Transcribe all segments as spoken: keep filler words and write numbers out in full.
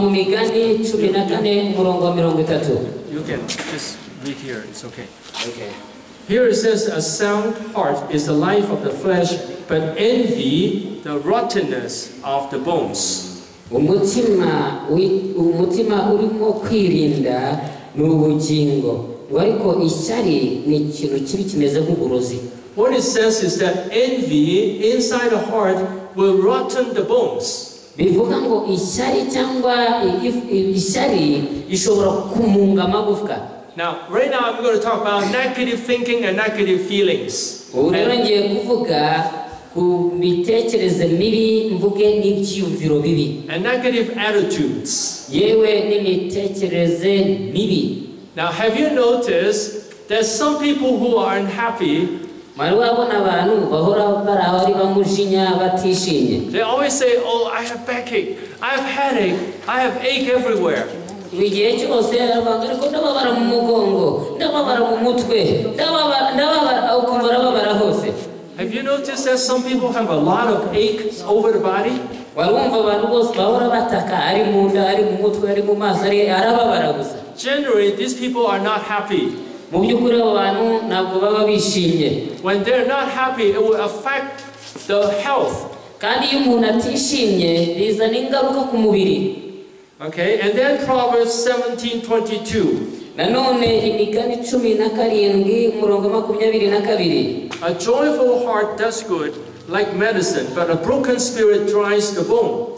Migani Churinatane Murongo Mirongo Tatu. You can just read here, it's okay. Okay. Here it says, a sound heart is the life of the flesh, but envy the rottenness of the bones. Umutima umutima urimo kwirinda n'ubugingo. Wariko ishari ni ikintu kibi kimeze nk'uburozi. What it says is that envy inside the heart will rotten the bones. Bivuga ngo ishari cyangwa ishari ishobora kumunga amagufwa. Now, right now I'm going to talk about negative thinking and negative feelings. Urangiye kuvuga ku mitekerereze mibi, mvuge n'ibyiyumviro bibi. And negative attitudes. Yewe n'imitekerereze mibi. Now, have you noticed there's some people who are unhappy? They always say, oh, I have backache, I have headache, I have ache everywhere. Have you noticed that some people have a lot of aches over the body? Generally, these people are not happy. When they're not happy, it will affect the health. Okay, and then Proverbs seventeen twenty-two. A joyful heart does good, like medicine, but a broken spirit dries the bone.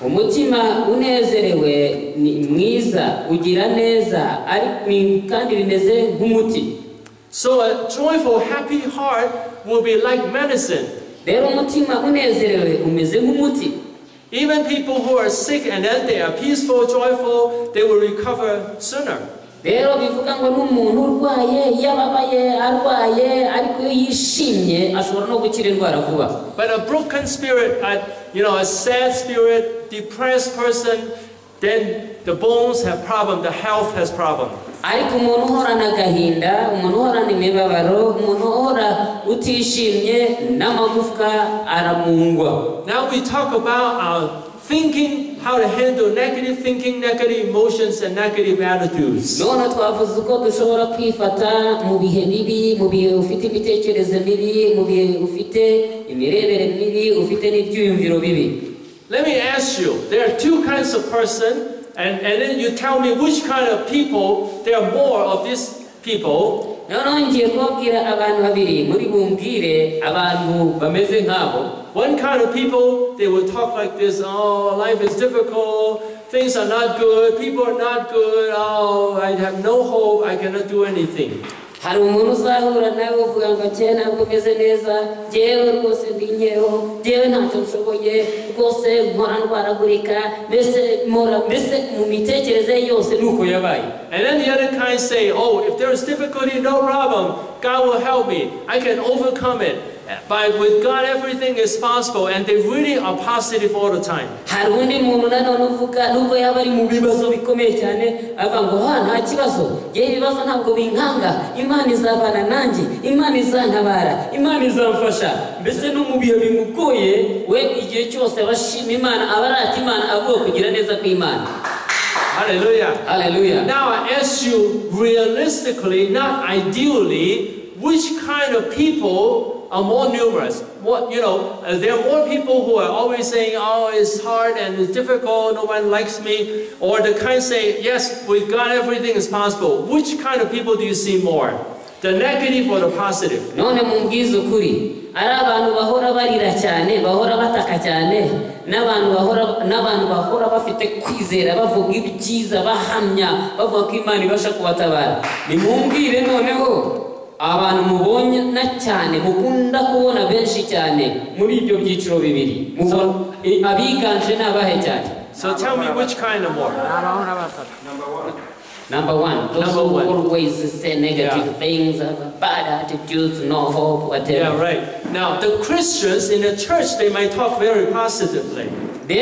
Umutima unezerewe ni mwiza ugira neza ari kandi rimeze nk'umuti. So a joyful happy heart will be like medicine. Rero umutima unezerewe umeze nk'umuti. Even people who are sick and then they are peaceful, joyful, they will recover sooner. Rero bivuga ngo n'umuntu urwaye yababaye arwaye ariko yishimye ashobora no gukira indwara vuba. But a broken spirit, a, you know, a sad spirit, depressed person, then the bones have problem, the health has problem. Now we talk about our thinking, how to handle negative thinking, negative emotions, and negative attitudes. Let me ask you, there are two kinds of person, and, and then you tell me which kind of people, there are more of these people. One kind of people, they will talk like this, oh, life is difficult, things are not good, people are not good, oh, I have no hope, I cannot do anything. Hari umuntu uzahura nawe uvuga ngo cyane ntabwo meze neza, jewe rwose ndinyeho, jewe ntacyo nshoboye, rwose nkora ndwaragurika, mbese mora mbese mu mitekerereze yose nuko yabaye. And then the other kind say, oh, if there is difficulty, no problem, God will help me, I can overcome it. But with God, everything is possible, and they really are positive all the time. Hallelujah. Hallelujah. Now I ask you realistically, not ideally, which kind of people are more numerous? What, you know, there are more people who are always saying, oh, it's hard and it's difficult, no one likes me, or the kind say, yes, with God everything is possible. Which kind of people do you see more? The negative or the positive? None mumbiza ukuri. Ari abantu bahora barira cyane, bahora bataka cyane, n'abantu bahora n'abantu bahora bafite kwizera, bavuga ibyiza, bahamya, bavuga ko Imana ibasha kubatabara. Nimumbwire noneho abantu mubonye na cyane mukunda kubona benshi cyane muri ibyo byiciro bibiri abiganje n'abahe cyane. So tell me which kind of more. Number one, those who always say negative yeah. things, have bad attitudes, no hope, whatever. Yeah, right. Now the Christians in the church, they might talk very positively. But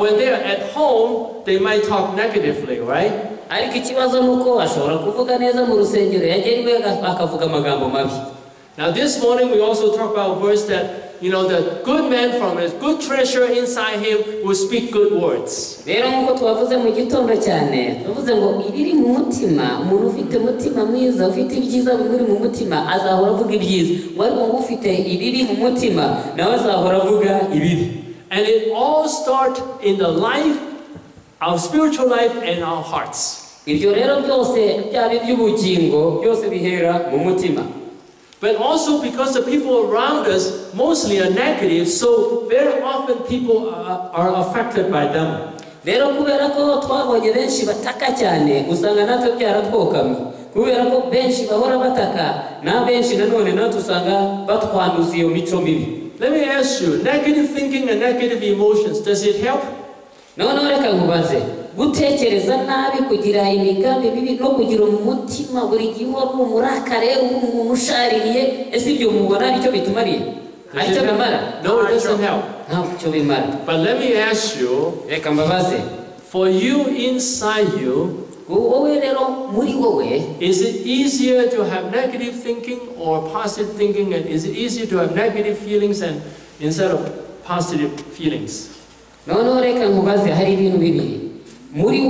when they are at home, they might talk negatively, right? Now this morning we also talk about a verse that, you know, the good man from his good treasure inside him will speak good words. And it all starts in the life, our spiritual life and our hearts. But also because the people around us mostly are negative, so very often people are, are affected by them. Let me ask you, negative thinking and negative emotions, does it help? No, no. No, it doesn't help. But let me ask you, for you inside you, is it easier to have negative thinking or positive thinking? And is it easier to have negative feelings and instead of positive feelings? No, no, no. Now, when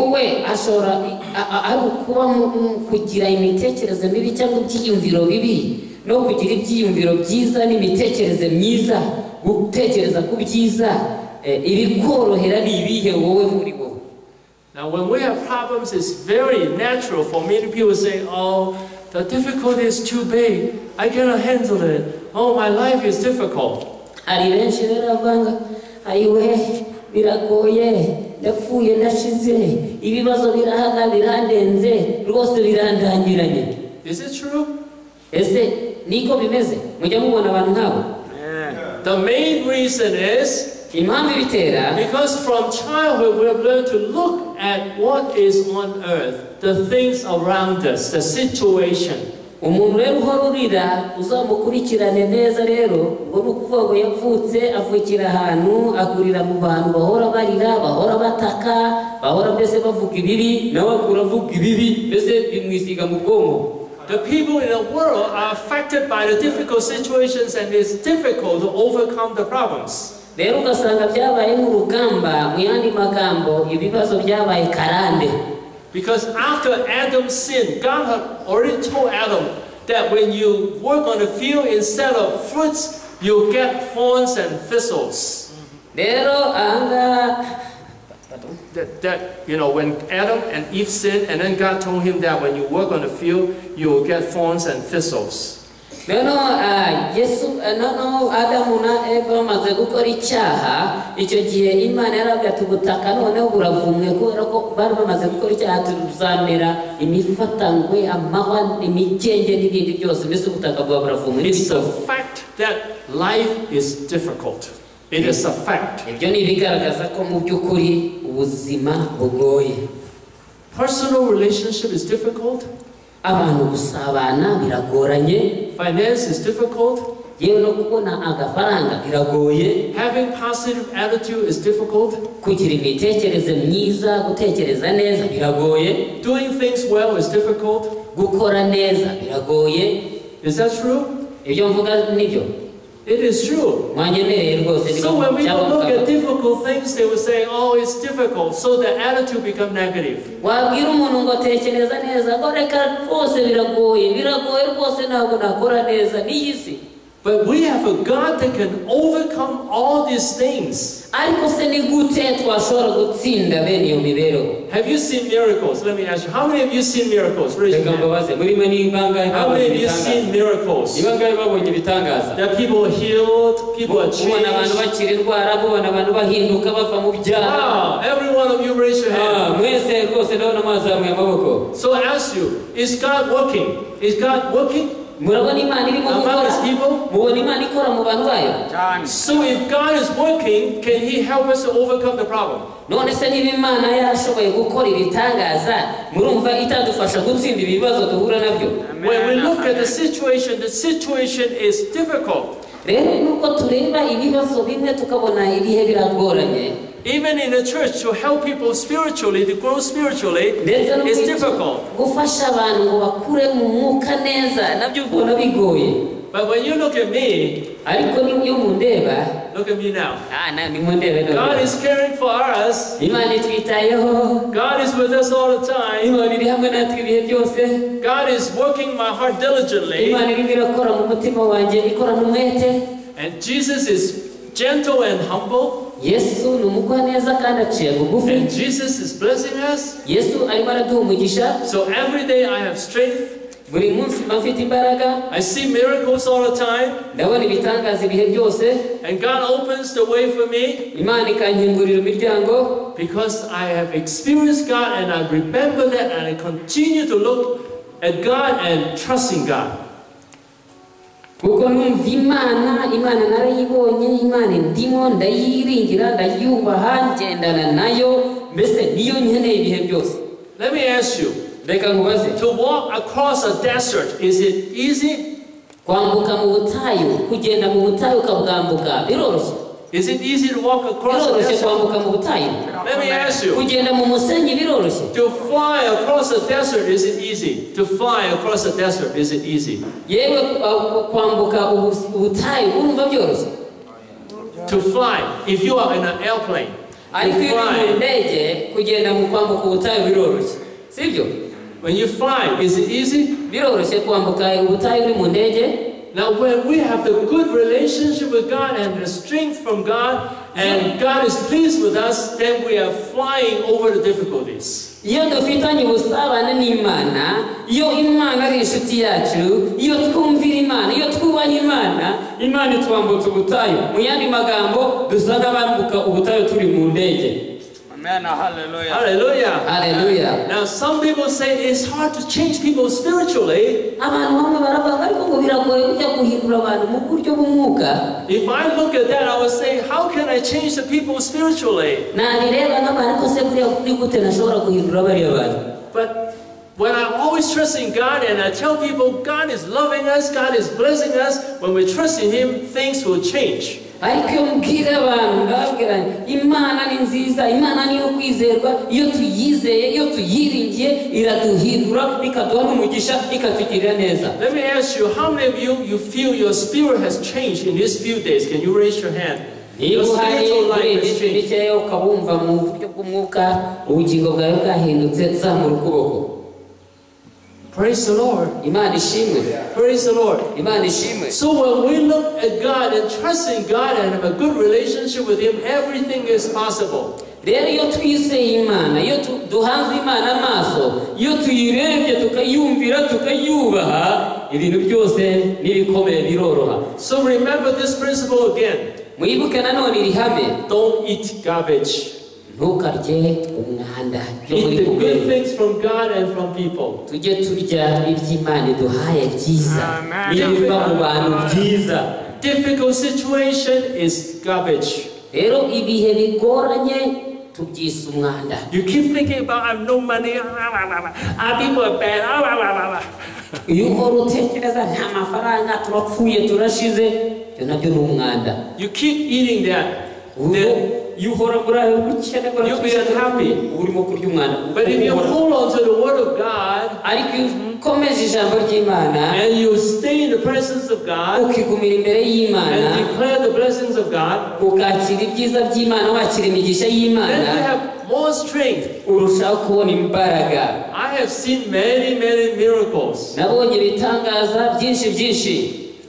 we have problems, it's very natural for many people to say, oh, the difficulty is too big, I cannot handle it, oh, my life is difficult. Is it true? Yeah. The main reason is because from childhood we have learned to look at what is on earth, the things around us, the situation. The people in the world are affected by the difficult situations, and it's difficult to overcome the problems. Because after Adam's sin, God had already told Adam that when you work on the field, instead of fruits, you'll get thorns and thistles. Mm-hmm. that, that, you know, when Adam and Eve sinned, and then God told him that when you work on the field, you'll get thorns and thistles. No, no, uh, yes, no, no, Adam na Eva maze gukora icyaha icyo gihe Imana yarabya tubutaka noneho buravumwe kubera ko bari bamaze gukora icyaha tuzamera imifatangwe amahwa imikenge n'ibindi byose bise ubutaka bwa buravumwe. It's a fact that life is difficult. It is a fact. Ibyo ni bigaragaza ko mu byukuri ubuzima bugoye. Personal relationship is difficult. Finance is difficult. Having positive attitude is difficult. Doing things well is difficult. Is that true? It is true. So when we look at difficult things, they will say, oh, it's difficult. So the attitude becomes negative. But we have a God that can overcome all these things. Have you seen miracles? Let me ask you, how many of you seen miracles? Raise your hand. How many of you seen miracles? That people are healed, people are changed. Wow, every one of you raise your hand. So I ask you, is God working? Is God working? So if God is working, can He help us to overcome the problem? When we look at the situation, the situation is difficult. Even in the church, to help people spiritually, to grow spiritually, is difficult. But when you look at me, look at me now. God is caring for us. God is with us all the time. God is working my heart diligently. And Jesus is gentle and humble. And Jesus is blessing us. So every day I have strength. I see miracles all the time. And God opens the way for me. Because I have experienced God and I remember that and I continue to look at God and trust in God. Let me ask you. To walk across a desert, is it easy? Is it easy to walk across a desert? Let me ask you. To fly across a desert, is it easy? To fly across a desert, is it easy? To fly, if you are in an airplane, to fly. When you fly, is it easy? Now when we have the good relationship with God and the strength from God and God is pleased with us, then we are flying over the difficulties. Amen. Hallelujah. Hallelujah. Hallelujah. Now some people say it's hard to change people spiritually. If I look at that, I would say, how can I change the people spiritually? But when I always trust in God and I tell people God is loving us, God is blessing us, when we trust in Him, things will change. Let me ask you, how many of you, you feel your spirit has changed in these few days? Can you raise your hand? Your spiritual life has changed. Praise the Lord. Praise the Lord. So when we look at God and trust in God and have a good relationship with Him, everything is possible. So remember this principle again. Don't eat garbage. Eat the good things from God and from people. Amen. Difficult situation is garbage. You keep thinking about I have no money, our people are bad. You keep eating that. Then you'll be unhappy. But if you hold on to the Word of God and you stay in the presence of God and declare the blessings of God, then you have more strength. I have seen many, many miracles.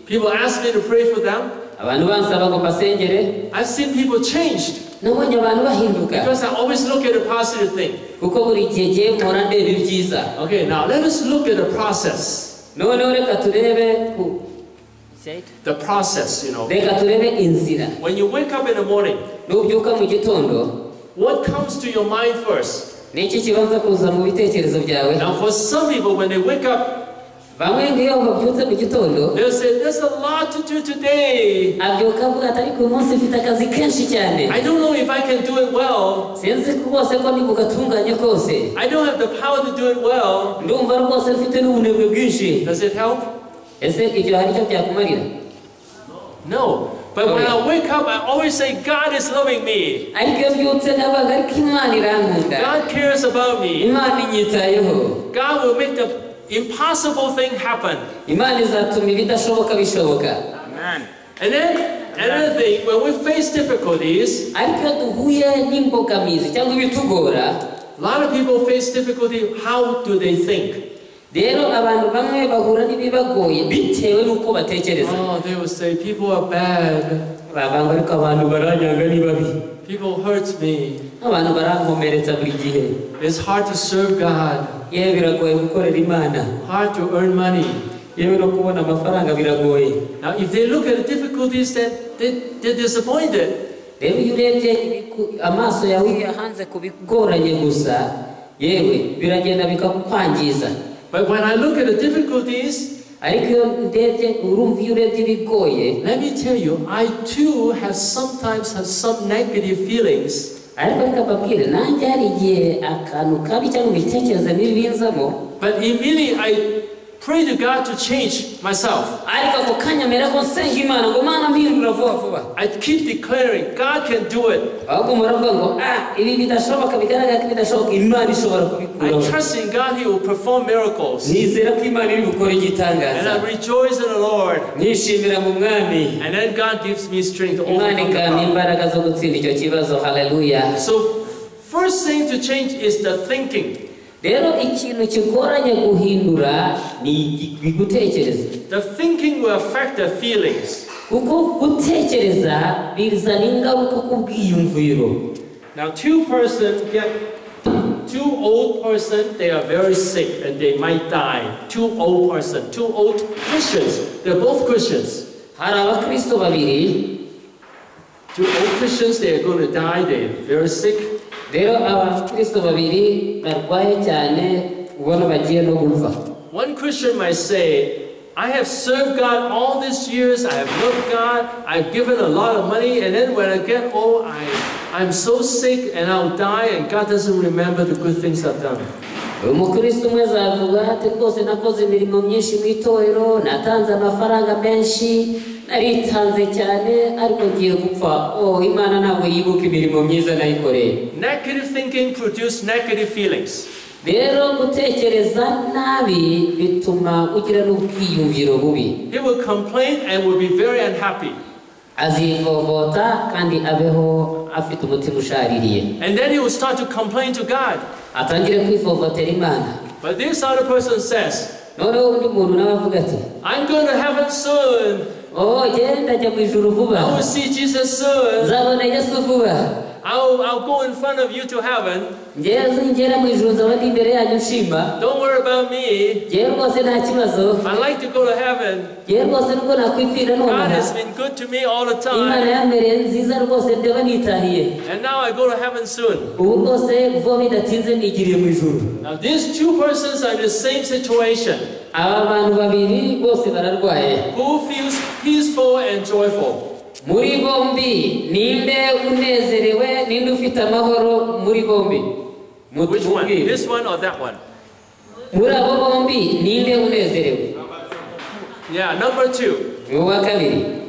People ask me to pray for them. I've seen people changed because I always look at the positive thing. Okay, now let us look at the process. The process, you know. When you wake up in the morning, what comes to your mind first? Now for some people, when they wake up, they'll say, there's a lot to do today. I don't know if I can do it well. I don't have the power to do it well. Does it help? No. But when I wake up, I always say, God is loving me. God cares about me. God will make the impossible thing happened. Imali za tumivita shoka vishoka. Amen. And then another thing, when we face difficulties, a lot of people face difficulty. How do they think? Oh, they will say, people are bad. People hurt me. It's hard to serve God. Hard to earn money. Now, if they look at the difficulties, then they, they're disappointed. But when I look at the difficulties, let me tell you, I too have sometimes have some negative feelings. But immediately I pray to God to change myself. I keep declaring, God can do it. I trust in God, He will perform miracles. And I rejoice in the Lord. And then God gives me strength to overcome the problem. So, first thing to change is the thinking. The thinking will affect the feelings. Now, two persons get two old persons, they are very sick and they might die. Two old persons, two old Christians, they're both Christians. Two old Christians, they are going to die, they are very sick. One Christian might say, I have served God all these years, I have loved God, I've given a lot of money, and then when I get old, I, I'm so sick and I'll die and God doesn't remember the good things I've done. Negative thinking produces negative feelings. He will complain and will be very unhappy. And then he will start to complain to God. But this other person says, I'm going to heaven soon. I will see Jesus soon. I'll, I'll go in front of you to heaven. Don't worry about me. I like to go to heaven. God has been good to me all the time. And now I go to heaven soon. Now these two persons are in the same situation. Who feels peaceful and joyful? Which one? This one or that one? Yeah, number two.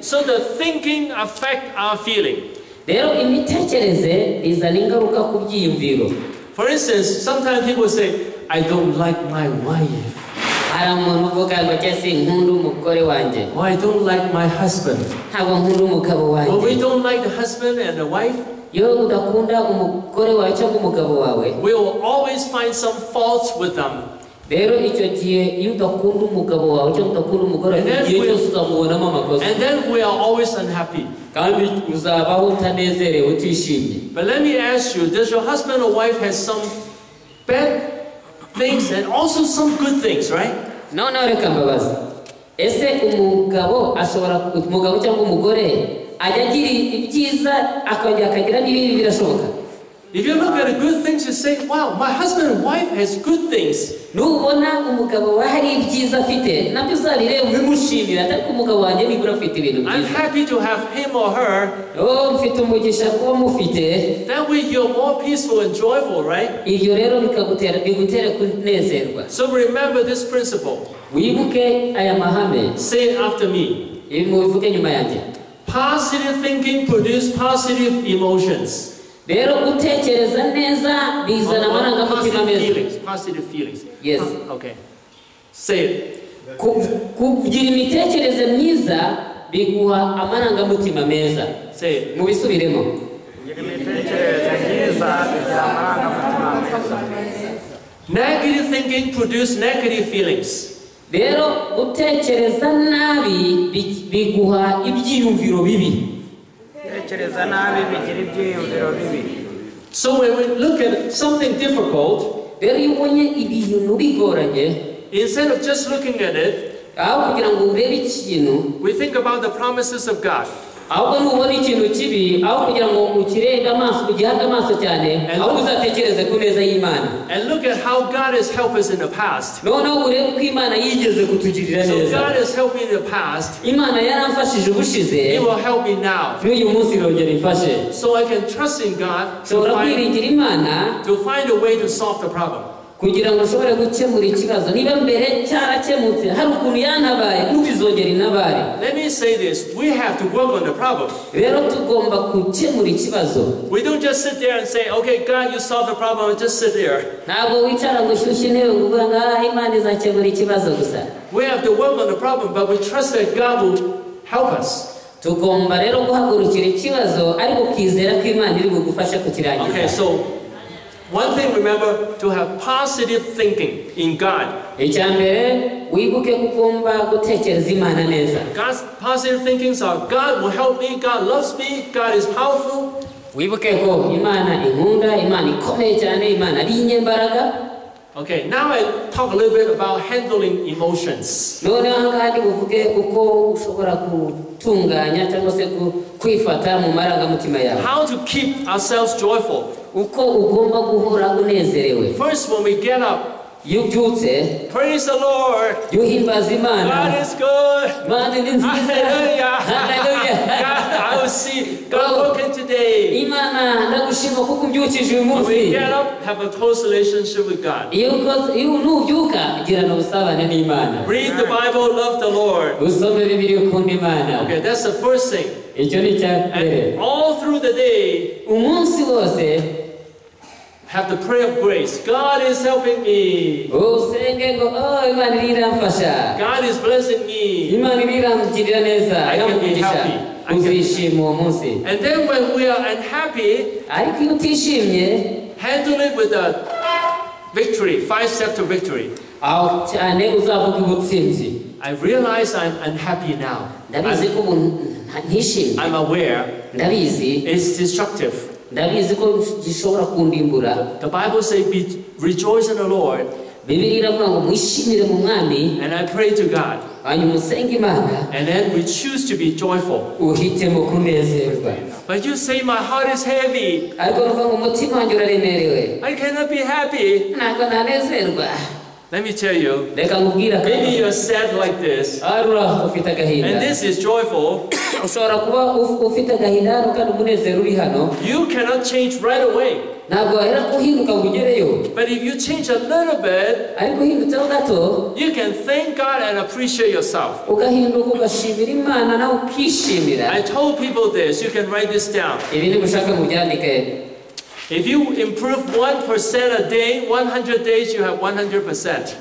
So the thinking affects our feeling. For instance, sometimes people say, I don't like my wife. Or I don't like my husband. Or we don't like the husband and the wife. We will always find some faults with them. And then we, and then we are always unhappy. But let me ask you, does your husband or wife have some bad things and also some good things, right? No, no, if you look at the good things, you say, wow, my husband and wife has good things. I'm happy to have him or her. That way you're more peaceful and joyful, right? So remember this principle. Say it after me. Positive thinking produces positive emotions. Positive feelings. Positive feelings. Yes. Okay. Say, kubigiremitekereze myiza biguha amarangamutima meza. Say, mubisubiremo. Kubigiremitekereze myiza biguha amarangamutima meza. Negative thinking produces negative feelings. Rero utekereza nabi biguha ibyiyumviro bibi. Utekereza nabi bigira ibyiyumviro bibi. So when we look at something difficult, instead of just looking at it, we think about the promises of God. And, and look at how God has helped us in the past. So God has helped me in the past. He will help me now. So I can trust in God to find, to find a way to solve the problem. Let me say this, we have to work on the problem. We don't just sit there and say, okay, God, you solve the problem, and just sit there. We have to work on the problem, but we trust that God will help us. Okay, so one thing, remember, to have positive thinking in God. God's positive thinkings are, God will help me, God loves me, God is powerful. Okay, now I talk a little bit about handling emotions. How to keep ourselves joyful. First, when we get up, praise the Lord. God is good. Hallelujah. God, I will see God working today. When we get up, have a close relationship with God. Read the Bible, love the Lord. Okay, that's the first thing. And all through the day, have the prayer of grace. God is helping me. God is blessing me. I can be happy. I can. And then when we are unhappy, handle it with a victory, five steps to victory. I realize I'm unhappy now. I'm, I'm aware. It's destructive. The Bible says, be, rejoice in the Lord. And I pray to God. And then we choose to be joyful. But you say, my heart is heavy. I cannot be happy. Let me tell you, maybe you're sad like this, and this is joyful. You cannot change right away. But if you change a little bit, you can thank God and appreciate yourself. I told people this, you can write this down. If you improve one percent a day, one hundred days, you have one hundred percent.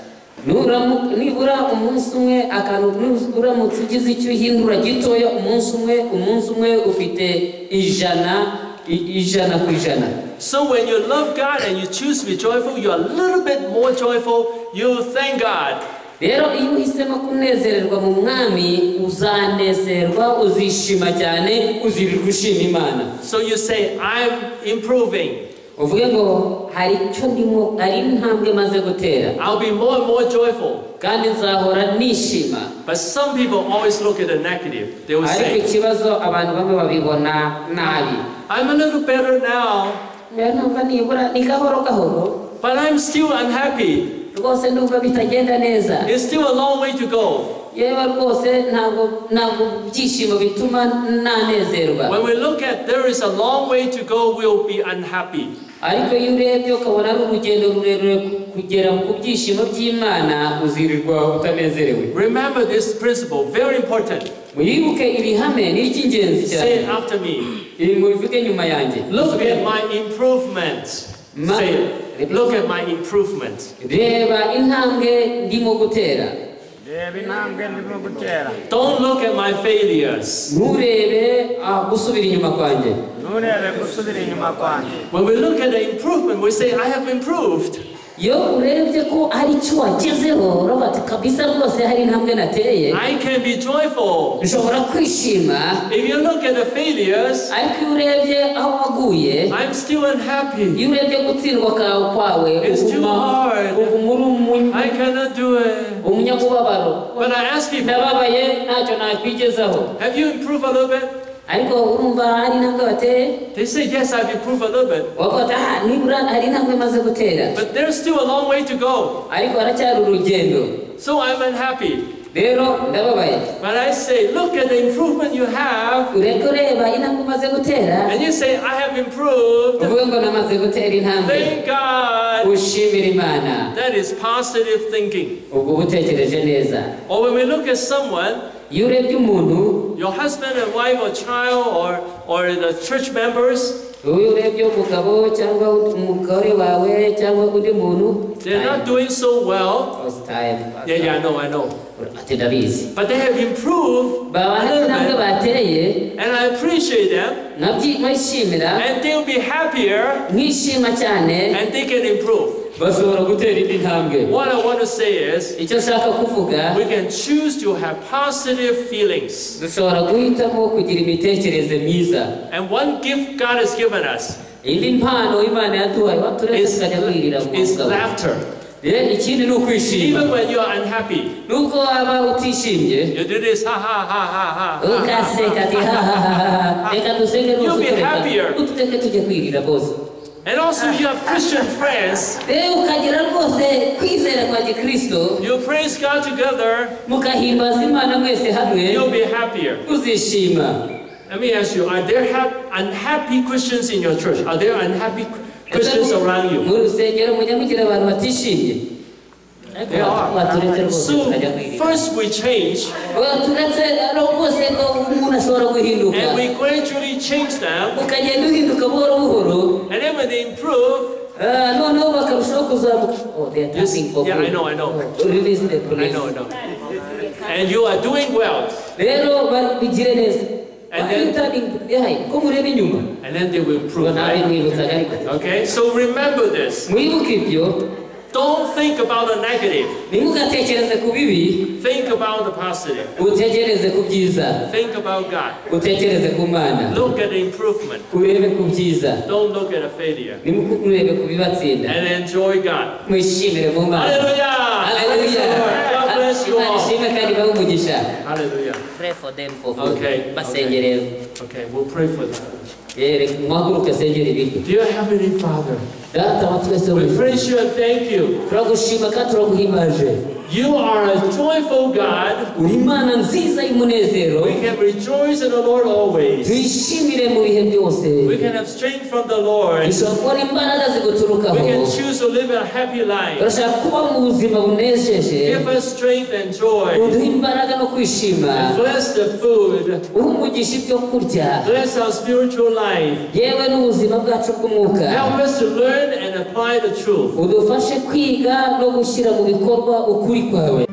So when you love God and you choose to be joyful, you are a little bit more joyful, you thank God. So you say, I'm improving. I'll be more and more joyful. But some people always look at the negative. They will say, I'm a little better now, but I'm still unhappy. It's still a long way to go. When we look at there is a long way to go, we'll be unhappy. Remember this principle, very important. Say it after me. Look at my improvements. Say, look at my improvement. Don't look at my failures. When we look at the improvement, we say, I have improved. I can be joyful. If you look at the failures, I'm still unhappy. It's too hard. I cannot do it. But I ask people, have you improved a little bit? They say, yes, I've improved a little bit. But there's still a long way to go. So I'm unhappy. But I say, look at the improvement you have. And you say, I have improved. Thank God. That is positive thinking. Or when we look at someone, your husband and wife or child or, or the church members, they're not doing so well. Yeah, yeah, I know, I know. But they have improved a little bit. And I appreciate them. And they'll be happier. And they can improve. What I want to say is, we can choose to have positive feelings. And one gift God has given us is, is laughter. Even when you are unhappy, you do this, ha ha ha ha ha. You'll be happier. And also you have Christian friends. You praise God together. You'll be happier. Let me ask you, are there unhappy Christians in your church? Are there unhappy Christians around you? There are. So first we change. And we gradually change them. And then when they improve, uh, no, no, oh, they are tapping for yeah, I know, I know. Release the police. I know, I know. And you are doing well. And then, and then they will improve. Right? Okay, so remember this. Don't think about the negative. Think about the positive. Think about God. Look at the improvement. Don't look at the failure. And enjoy God. Hallelujah! Hallelujah! God bless you all. Hallelujah. Pray for them for food. Okay. Okay. Okay, we'll pray for them. Dear Heavenly Father, we praise you and thank you. You are a joyful God. We can rejoice in the Lord always. We can have strength from the Lord. We can choose to live a happy life. Give us strength and joy. And bless the food. Bless our spiritual life. Help us to learn and apply the truth. Amen.